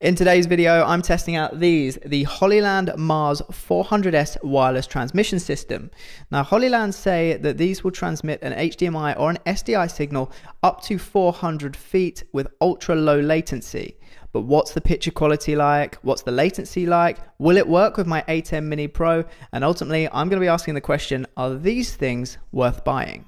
In today's video, I'm testing out the Hollyland Mars 400S wireless transmission system. Now, Hollyland say that these will transmit an HDMI or an SDI signal up to 400 feet with ultra low latency. But what's the picture quality like? What's the latency like? Will it work with my ATEM Mini Pro? And ultimately, I'm going to be asking the question, are these things worth buying?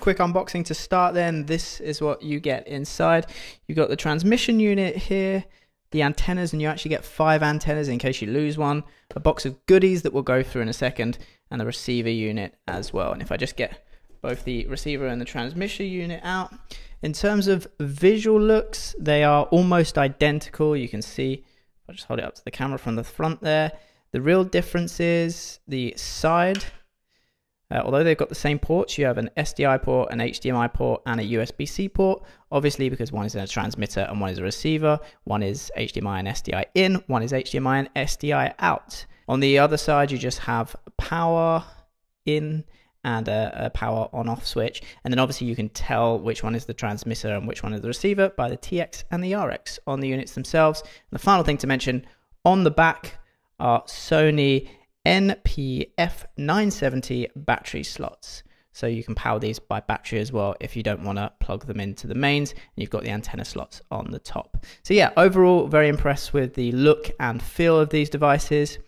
Quick unboxing to start then. This is what you get inside. You've got the transmission unit here, the antennas, and you actually get 5 antennas in case you lose one, a box of goodies that we'll go through in a second, and the receiver unit as well. And if I just get both the receiver and the transmission unit out. In terms of visual looks, they are almost identical. You can see, I'll just hold it up to the camera from the front there. The real difference is the side. Although they've got the same ports, you have an SDI port, an HDMI port, and a USB-C port. Obviously, because one is a transmitter and one is a receiver, one is HDMI and SDI in, one is HDMI and SDI out. On the other side, you just have power in and a power on-off switch. And then obviously you can tell which one is the transmitter and which one is the receiver by the TX and the RX on the units themselves. And the final thing to mention, on the back are Sony NP-F970 battery slots. So you can power these by battery as well if you don't want to plug them into the mains, and you've got the antenna slots on the top. So yeah, overall, very impressed with the look and feel of these devices.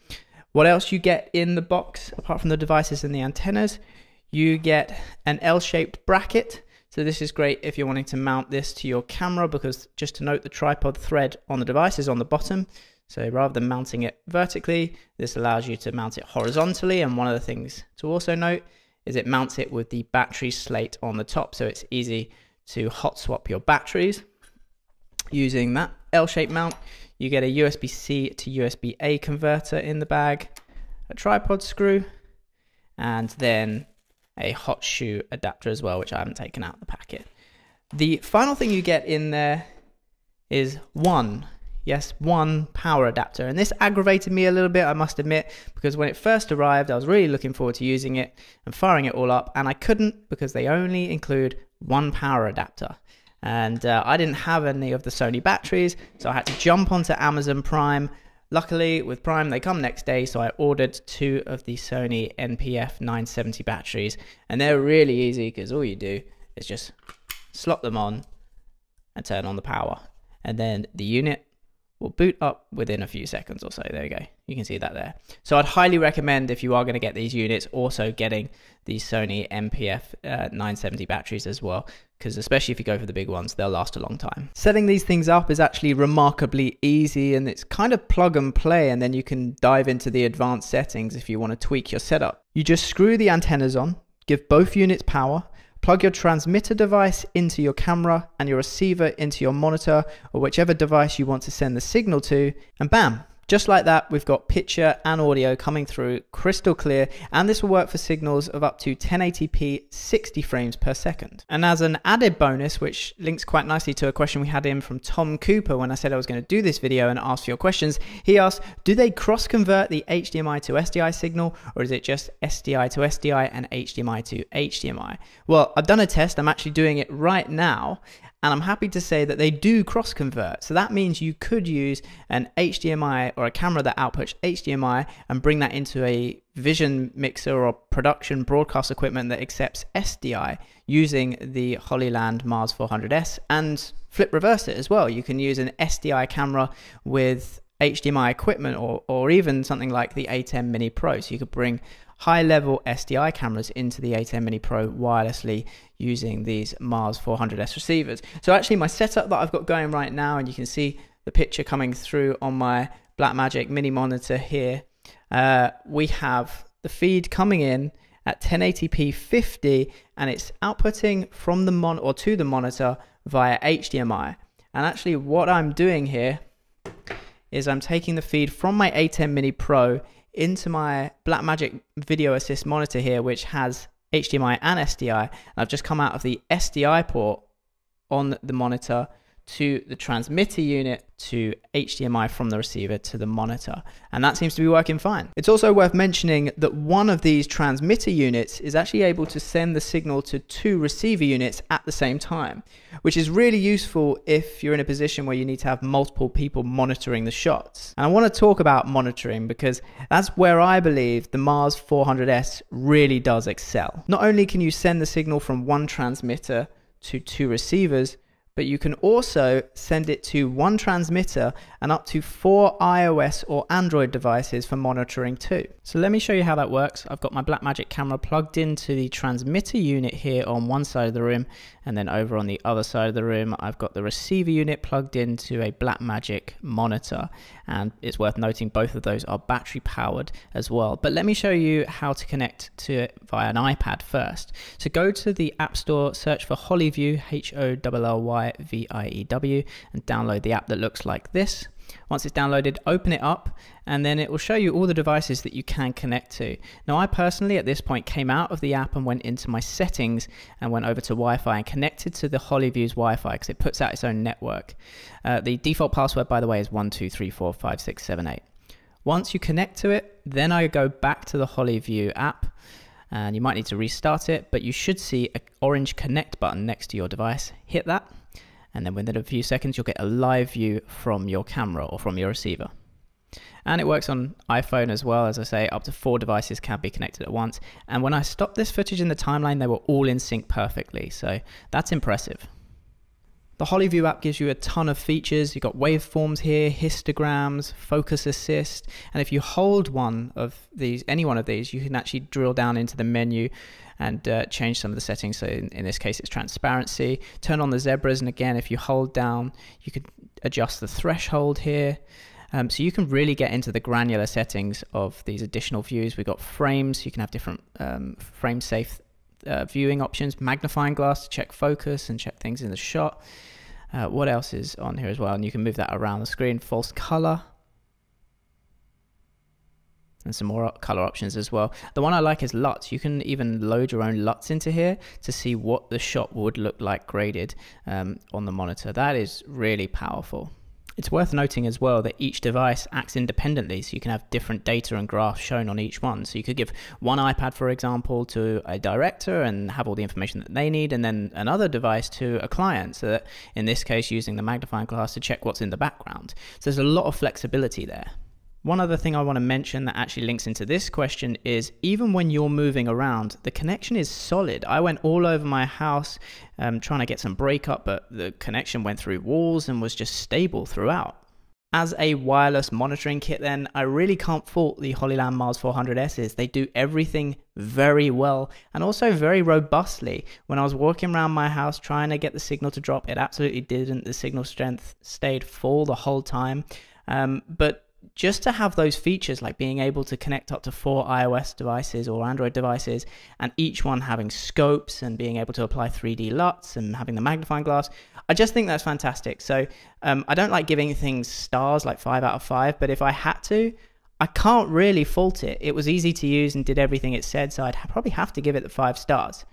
What else you get in the box, apart from the devices and the antennas? You get an L-shaped bracket. So this is great if you're wanting to mount this to your camera, because just to note, the tripod thread on the device is on the bottom. So rather than mounting it vertically, this allows you to mount it horizontally. And one of the things to also note is it mounts it with the battery slate on the top. So it's easy to hot swap your batteries using that L-shaped mount. You get a USB-C to USB-A converter in the bag, a tripod screw, and then a hot shoe adapter as well, which I haven't taken out of the packet. The final thing you get in there is one power adapter. And this aggravated me a little bit, I must admit, because when it first arrived, I was really looking forward to using it and firing it all up, and I couldn't because they only include one power adapter. And I didn't have any of the Sony batteries, so I had to jump onto Amazon Prime. Luckily, with Prime, they come next day, so I ordered 2 of the Sony NP-F970 batteries, and they're really easy because all you do is just slot them on and turn on the power. And then the unit will boot up within a few seconds or so. There you go. You can see that there. So I'd highly recommend, if you are going to get these units, also getting the Sony NP-F970 batteries as well, because especially if you go for the big ones, they'll last a long time. Setting these things up is actually remarkably easy, and it's kind of plug and play, and then you can dive into the advanced settings if you want to tweak your setup. You just screw the antennas on, give both units power, plug your transmitter device into your camera and your receiver into your monitor or whichever device you want to send the signal to, and bam, just like that, we've got picture and audio coming through crystal clear, and this will work for signals of up to 1080p 60 frames per second. And as an added bonus, which links quite nicely to a question we had in from Tom Cooper when I said I was going to do this video and ask for your questions, he asked, do they cross-convert the HDMI to SDI signal, or is it just SDI to SDI and HDMI to HDMI? Well, I've done a test, I'm actually doing it right now, and I'm happy to say that they do cross-convert. So that means you could use an HDMI or a camera that outputs HDMI and bring that into a vision mixer or production broadcast equipment that accepts SDI using the Hollyland Mars 400S, and flip reverse it as well. You can use an SDI camera with HDMI equipment or even something like the ATEM Mini Pro. So you could bring high-level SDI cameras into the ATEM Mini Pro wirelessly using these Mars 400S receivers. So actually my setup that I've got going right now, and you can see the picture coming through on my Blackmagic mini monitor here, we have the feed coming in at 1080p 50, and it's outputting from the to the monitor via HDMI. And actually what I'm doing here is I'm taking the feed from my ATEM Mini Pro into my Blackmagic Video Assist monitor here, which has HDMI and SDI. And I've just come out of the SDI port on the monitor to the transmitter unit, to HDMI from the receiver to the monitor. And that seems to be working fine. It's also worth mentioning that one of these transmitter units is actually able to send the signal to two receiver units at the same time, which is really useful if you're in a position where you need to have multiple people monitoring the shots. And I want to talk about monitoring because that's where I believe the Mars 400S really does excel. Not only can you send the signal from one transmitter to two receivers, but you can also send it to one transmitter and up to 4 iOS or Android devices for monitoring too. So let me show you how that works. I've got my Blackmagic camera plugged into the transmitter unit here on one side of the room, and then over on the other side of the room, I've got the receiver unit plugged into a Blackmagic monitor. And it's worth noting both of those are battery powered as well. But let me show you how to connect to it via an iPad first. So go to the App Store, search for HollyView, HollyView, and download the app that looks like this. Once it's downloaded, open it up, and then it will show you all the devices that you can connect to. Now, I personally at this point came out of the app and went into my settings and went over to Wi-Fi and connected to the HollyView's Wi-Fi because it puts out its own network. The default password, by the way, is 12345678. Once you connect to it, then I go back to the HollyView app, and you might need to restart it, but you should see an orange connect button next to your device. Hit that. And then within a few seconds, you'll get a live view from your camera or from your receiver. And it works on iPhone as well. As I say, up to 4 devices can be connected at once. And when I stopped this footage in the timeline, they were all in sync perfectly. So that's impressive. The HollyView app gives you a ton of features. You've got waveforms here, histograms, focus assist. And if you hold one of these, any one of these, you can actually drill down into the menu and change some of the settings. So in this case, it's transparency. Turn on the zebras. And again, if you hold down, you can adjust the threshold here. So you can really get into the granular settings of these additional views. We've got frames. You can have different frame safe viewing options, magnifying glass to check focus and check things in the shot. What else is on here as well? And you can move that around the screen, false color, and some more color options as well. The one I like is LUTs. You can even load your own LUTs into here to see what the shot would look like graded on the monitor. That is really powerful. It's worth noting as well that each device acts independently, so you can have different data and graphs shown on each one. So you could give one iPad, for example, to a director and have all the information that they need, and then another device to a client, so that in this case using the magnifying glass to check what's in the background. So there's a lot of flexibility there. One other thing I want to mention that actually links into this question is even when you're moving around, the connection is solid. I went all over my house trying to get some breakup, but the connection went through walls and was just stable throughout. As a wireless monitoring kit then, I really can't fault the Hollyland Mars 400S's. They do everything very well and also very robustly. When I was walking around my house trying to get the signal to drop, it absolutely didn't. The signal strength stayed full the whole time. But just to have those features like being able to connect up to 4 iOS devices or Android devices, and each one having scopes and being able to apply 3D LUTs and having the magnifying glass, I just think that's fantastic. So I don't like giving things stars like 5 out of 5, but if I had to, I can't really fault it. It was easy to use and did everything it said, so I'd probably have to give it the 5 stars.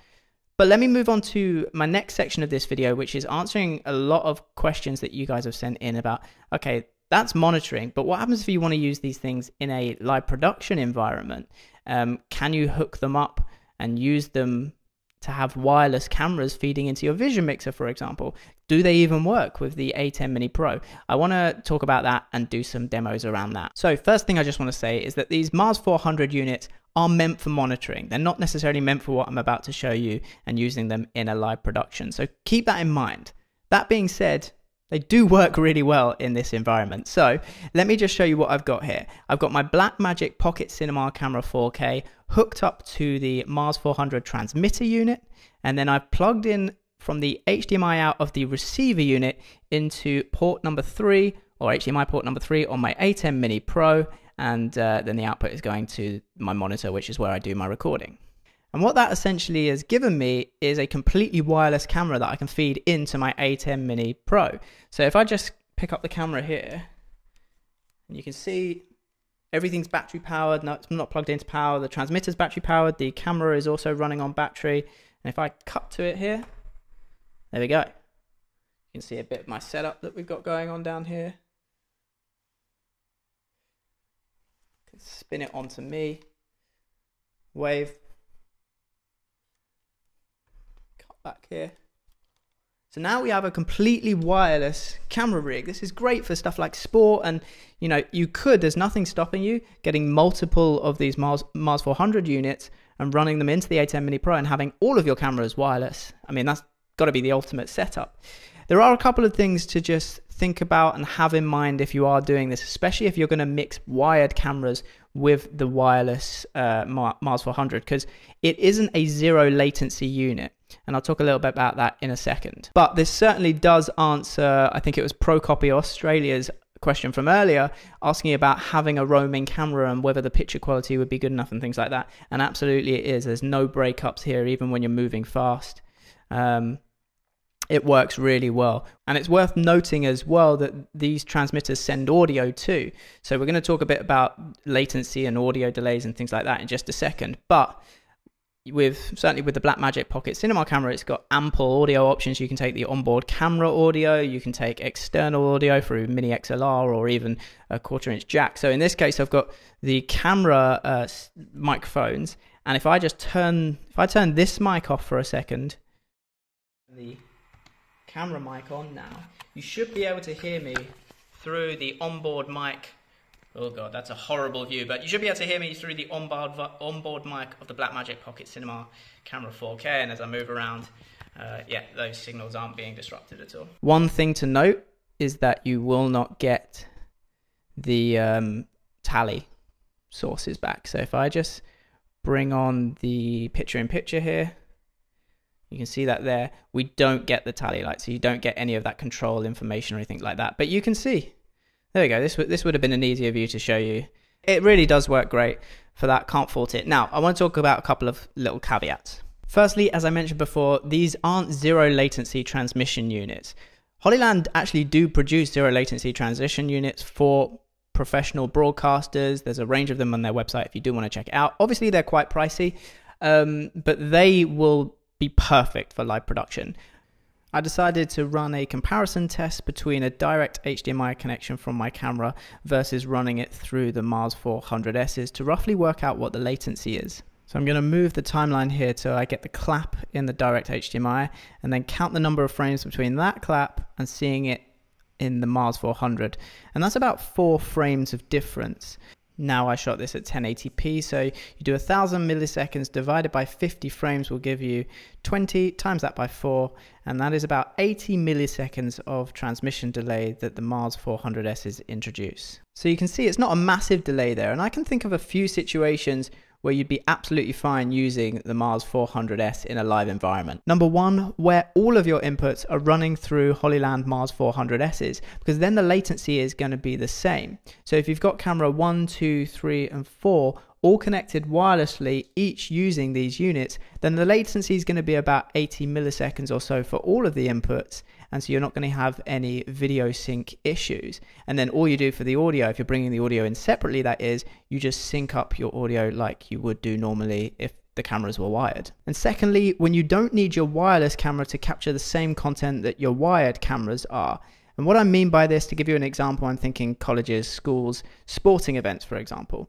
But let me move on to my next section of this video, which is answering a lot of questions that you guys have sent in about, okay, that's monitoring, but what happens if you want to use these things in a live production environment? Can you hook them up and use them to have wireless cameras feeding into your vision mixer, for example? Do they even work with the ATEM Mini Pro? I want to talk about that and do some demos around that. So first thing I just want to say is that these Mars 400 units are meant for monitoring. They're not necessarily meant for what I'm about to show you and using them in a live production. So keep that in mind. That being said, they do work really well in this environment. So let me just show you what I've got here. I've got my Blackmagic Pocket Cinema Camera 4K hooked up to the Mars 400 transmitter unit. And then I've plugged in from the HDMI out of the receiver unit into port number 3, or HDMI port number 3 on my ATEM Mini Pro. And then the output is going to my monitor, which is where I do my recording. And what that essentially has given me is a completely wireless camera that I can feed into my ATEM Mini Pro. So if I just pick up the camera here, and you can see everything's battery powered. No, it's not plugged into power. The transmitter's battery powered. The camera is also running on battery. And if I cut to it here, there we go. You can see a bit of my setup that we've got going on down here. Can spin it onto me. Wave. Cut back here. So now we have a completely wireless camera rig. This is great for stuff like sport and, you know, you could, there's nothing stopping you getting multiple of these Mars 400 units and running them into the ATEM Mini Pro and having all of your cameras wireless. I mean, that's got to be the ultimate setup. There are a couple of things to just think about and have in mind if you are doing this, especially if you're going to mix wired cameras with the wireless Mars 400, because it isn't a zero latency unit. And I'll talk a little bit about that in a second. But this certainly does answer, I think it was ProCopy Australia's question from earlier, asking about having a roaming camera and whether the picture quality would be good enough and things like that. And absolutely it is. There's no breakups here, even when you're moving fast. It works really well. And it's worth noting as well that these transmitters send audio too. So we're going to talk a bit about latency and audio delays and things like that in just a second. But certainly with the Blackmagic Pocket Cinema Camera, it's got ample audio options. You can take the onboard camera audio, you can take external audio through mini XLR or even a 1/4" jack. So in this case, I've got the camera microphones, and if I just turn this mic off for a second, the camera mic on now, you should be able to hear me through the onboard mic. Oh God, that's a horrible view, but you should be able to hear me through the onboard mic of the Blackmagic Pocket Cinema Camera 4K, and as I move around, yeah, those signals aren't being disrupted at all. One thing to note is that you will not get the tally sources back. So if I just bring on the picture-in-picture here, you can see that there, we don't get the tally light, so you don't get any of that control information or anything like that, but you can see. There we go, this would have been an easier view to show you. It really does work great for that, can't fault it. Now, I want to talk about a couple of little caveats. Firstly, as I mentioned before, these aren't zero latency transmission units. Hollyland actually do produce zero latency transmission units for professional broadcasters. There's a range of them on their website if you do want to check it out. Obviously, they're quite pricey, but they will be perfect for live production. I decided to run a comparison test between a direct HDMI connection from my camera versus running it through the Mars 400S's to roughly work out what the latency is. So I'm going to move the timeline here till I get the clap in the direct HDMI and then count the number of frames between that clap and seeing it in the Mars 400. And that's about 4 frames of difference. Now I shot this at 1080p, so you do 1000 milliseconds divided by 50 frames will give you 20 times that by 4, and that is about 80 milliseconds of transmission delay that the Mars 400S's introduce. So you can see it's not a massive delay there, and I can think of a few situations where you'd be absolutely fine using the Mars 400S in a live environment. Number one, where all of your inputs are running through Hollyland Mars 400S's, because then the latency is going to be the same. So if you've got camera 1, 2, 3, and 4, all connected wirelessly, each using these units, then the latency is going to be about 80 milliseconds or so for all of the inputs. And so you're not going to have any video sync issues. And then all you do for the audio, if you're bringing the audio in separately, that is, you just sync up your audio like you would do normally if the cameras were wired. And secondly, when you don't need your wireless camera to capture the same content that your wired cameras are. And what I mean by this, to give you an example, I'm thinking colleges, schools, sporting events, for example.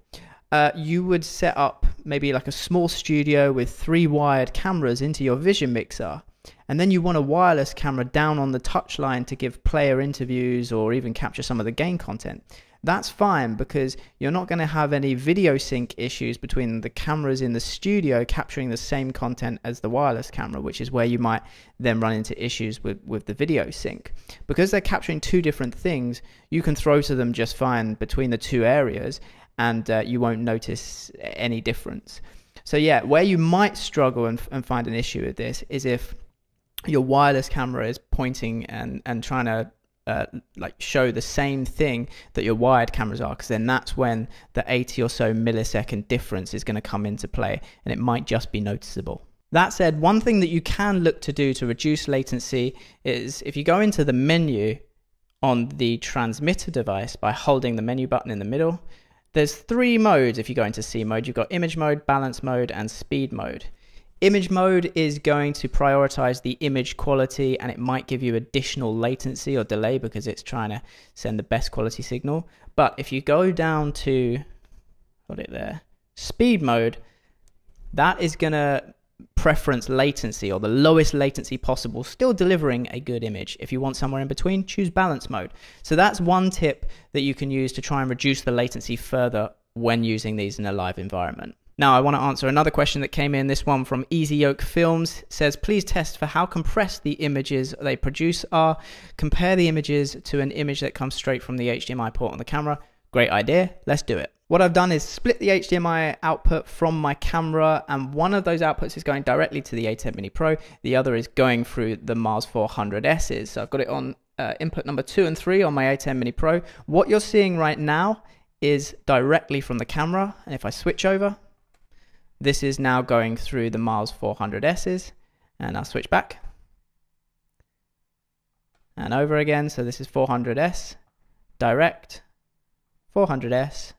You would set up maybe like a small studio with 3 wired cameras into your Vision Mixer. And then you want a wireless camera down on the touchline to give player interviews or even capture some of the game content. That's fine because you're not going to have any video sync issues between the cameras in the studio capturing the same content as the wireless camera, which is where you might then run into issues with the video sync. Because they're capturing 2 different things, you can throw to them just fine between the 2 areas and you won't notice any difference. So yeah, where you might struggle and find an issue with this is if your wireless camera is pointing and trying to like show the same thing that your wired cameras are, because then that's when the 80 or so millisecond difference is going to come into play and it might just be noticeable. That said, one thing that you can look to do to reduce latency is if you go into the menu on the transmitter device by holding the menu button in the middle, there's 3 modes if you go into C mode. You've got image mode, balance mode, and speed mode. Image mode is going to prioritize the image quality, and it might give you additional latency or delay because it's trying to send the best quality signal. But if you go down to, got it there, speed mode, that is going to preference latency or the lowest latency possible, still delivering a good image. If you want somewhere in between, choose balance mode. So that's one tip that you can use to try and reduce the latency further when using these in a live environment. Now I want to answer another question that came in, this one from Easy Yoke Films. Says, please test for how compressed the images they produce are. Compare the images to an image that comes straight from the HDMI port on the camera. Great idea, let's do it. What I've done is split the HDMI output from my camera, and one of those outputs is going directly to the ATEM Mini Pro. The other is going through the Mars 400S's. So I've got it on input number 2 and 3 on my ATEM Mini Pro. What you're seeing right now is directly from the camera, and if I switch over, this is now going through the Mars 400S's, and I'll switch back and over again. So this is 400S, direct, 400S,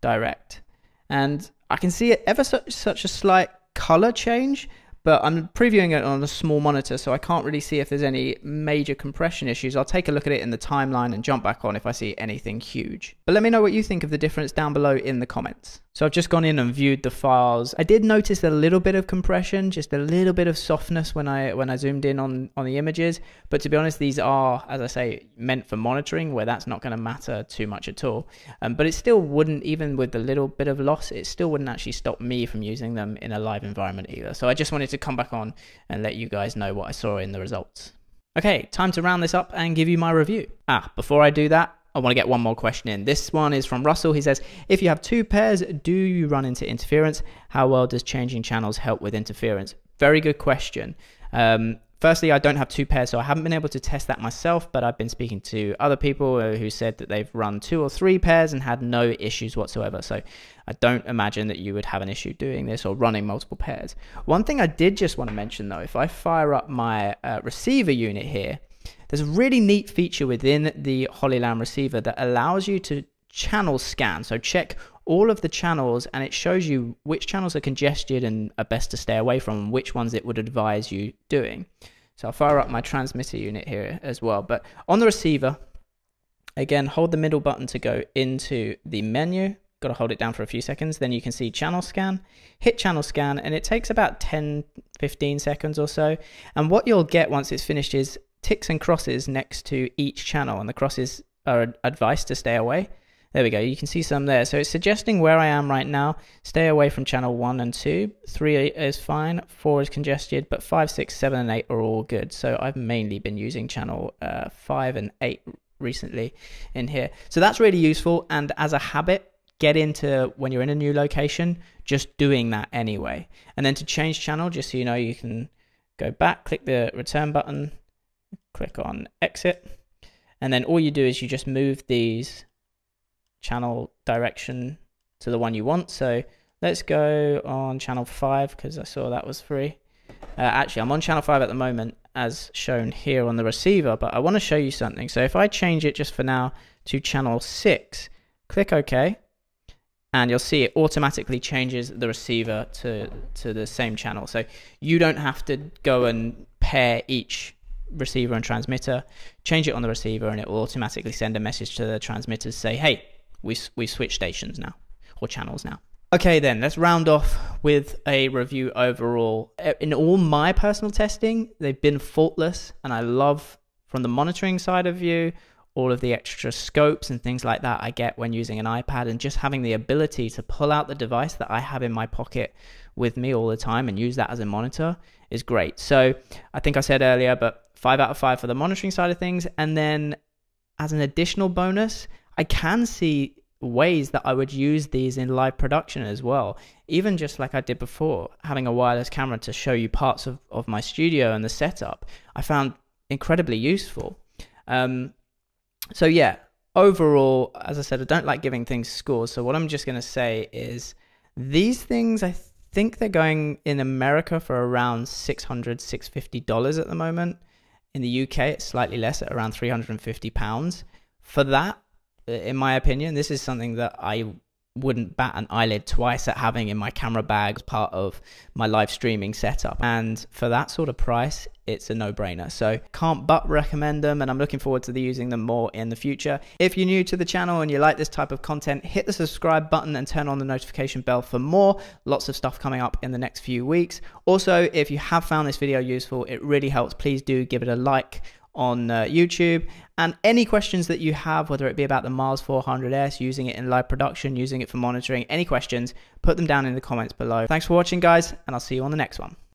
direct. And I can see it ever such a slight color change, but I'm previewing it on a small monitor, so I can't really see if there's any major compression issues. I'll take a look at it in the timeline and jump back on if I see anything huge. But let me know what you think of the difference down below in the comments. So I've just gone in and viewed the files. I did notice a little bit of compression, just a little bit of softness when I zoomed in on the images. But to be honest, these are, as I say, meant for monitoring, where that's not going to matter too much at all. But it still wouldn't, even with the little bit of loss, it still wouldn't actually stop me from using them in a live environment either. So I just wanted to come back on and let you guys know what I saw in the results. Okay, time to round this up and give you my review. Before I do that, I want to get one more question in. This one is from Russell. He says, if you have two pairs, do you run into interference? How well does changing channels help with interference? Very good question. Firstly, I don't have two pairs, so I haven't been able to test that myself, but I've been speaking to other people who said that they've run 2 or 3 pairs and had no issues whatsoever. So I don't imagine that you would have an issue doing this or running multiple pairs. One thing I did just want to mention though, if I fire up my receiver unit here, there's a really neat feature within the Hollyland receiver that allows you to channel scan. So check all of the channels, and it shows you which channels are congested and are best to stay away from, and which ones it would advise you doing. So I'll fire up my transmitter unit here as well. But on the receiver, again, hold the middle button to go into the menu. Got to hold it down for a few seconds. Then you can see channel scan, hit channel scan, and it takes about 10, 15 seconds or so. And what you'll get once it's finished is ticks and crosses next to each channel, and the crosses are advice to stay away. There we go, you can see some there. So it's suggesting where I am right now, stay away from channel 1 and 2, 3 is fine, 4 is congested, but 5, 6, 7, and 8 are all good. So I've mainly been using channel 5 and 8 recently in here. So that's really useful. And as a habit, get into, when you're in a new location, just doing that anyway. And then to change channel, just so you know, you can go back, click the return button, click on exit. And then all you do is you just move these channel direction to the one you want. So let's go on channel 5 because I saw that was free. Actually, I'm on channel 5 at the moment as shown here on the receiver, but I want to show you something. So if I change it just for now to channel 6, click OK, and you'll see it automatically changes the receiver to the same channel. So you don't have to go and pair each receiver and transmitter. Change it on the receiver and it will automatically send a message to the transmitters, say, hey, we switch stations now, or channels now. Okay, then let's round off with a review overall. In all my personal testing, they've been faultless, and I love, from the monitoring side of view, all of the extra scopes and things like that I get when using an iPad, and just having the ability to pull out the device that I have in my pocket with me all the time and use that as a monitor is great. So I think I said earlier, but 5 out of 5 for the monitoring side of things. And then as an additional bonus, I can see ways that I would use these in live production as well. Even just like I did before, having a wireless camera to show you parts of my studio and the setup, I found incredibly useful. So yeah, overall, as I said, I don't like giving things scores. So what I'm just going to say is these things, I think they're going in America for around $600, $650 at the moment. In the UK, it's slightly less at around £350. For that, in my opinion, this is something that I wouldn't bat an eyelid twice at having in my camera bag as part of my live streaming setup. And for that sort of price, it's a no-brainer. So can't but recommend them, and I'm looking forward to using them more in the future. If you're new to the channel and you like this type of content, hit the subscribe button and turn on the notification bell for more. Lots of stuff coming up in the next few weeks. Also, if you have found this video useful, it really helps. Please do give it a like on YouTube, and any questions that you have, whether it be about the Mars 400S, using it in live production, using it for monitoring, any questions, put them down in the comments below. Thanks for watching, guys, and I'll see you on the next one.